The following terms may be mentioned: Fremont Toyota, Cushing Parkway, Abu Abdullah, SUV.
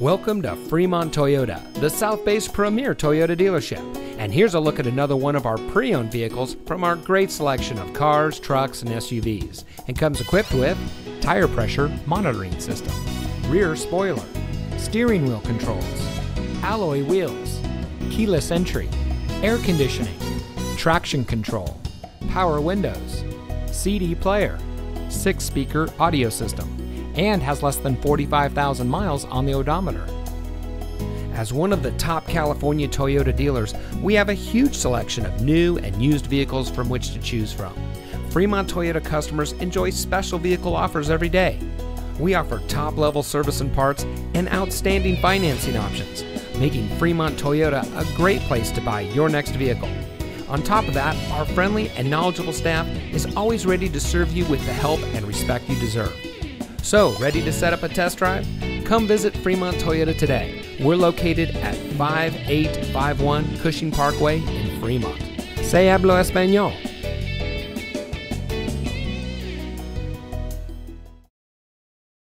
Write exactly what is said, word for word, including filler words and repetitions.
Welcome to Fremont Toyota, the South Bay's premier Toyota dealership. And here's a look at another one of our pre-owned vehicles from our great selection of cars, trucks, and S U Vs. And comes equipped with tire pressure monitoring system, rear spoiler, steering wheel controls, alloy wheels, keyless entry, air conditioning, traction control, power windows, C D player, six-speaker audio system, and has less than forty-five thousand miles on the odometer. As one of the top California Toyota dealers, we have a huge selection of new and used vehicles from which to choose from. Fremont Toyota customers enjoy special vehicle offers every day. We offer top-level service and parts and outstanding financing options, making Fremont Toyota a great place to buy your next vehicle. On top of that, our friendly and knowledgeable staff is always ready to serve you with the help and respect you deserve. So, ready to set up a test drive? Come visit Fremont Toyota today. We're located at five eight five one Cushing Parkway in Fremont. Se habla español.